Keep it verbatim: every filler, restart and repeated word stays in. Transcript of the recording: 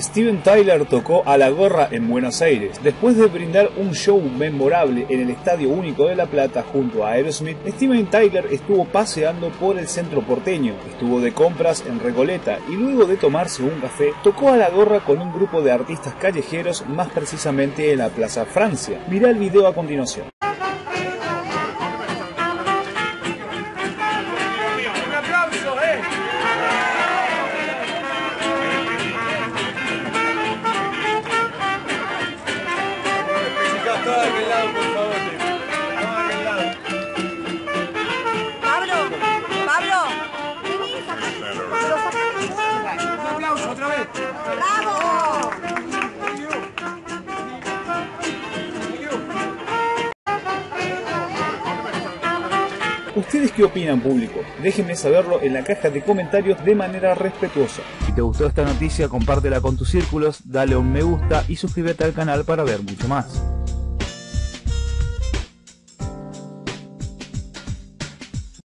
Steven Tyler tocó a la gorra en Buenos Aires. Después de brindar un show memorable en el Estadio Único de La Plata junto a Aerosmith, Steven Tyler estuvo paseando por el centro porteño, estuvo de compras en Recoleta y luego de tomarse un café, tocó a la gorra con un grupo de artistas callejeros, más precisamente en la Plaza Francia. Mirá el video a continuación. ¿Ustedes qué opinan, público? Déjenme saberlo en la caja de comentarios de manera respetuosa. Si te gustó esta noticia, compártela con tus círculos, dale un me gusta y suscríbete al canal para ver mucho más.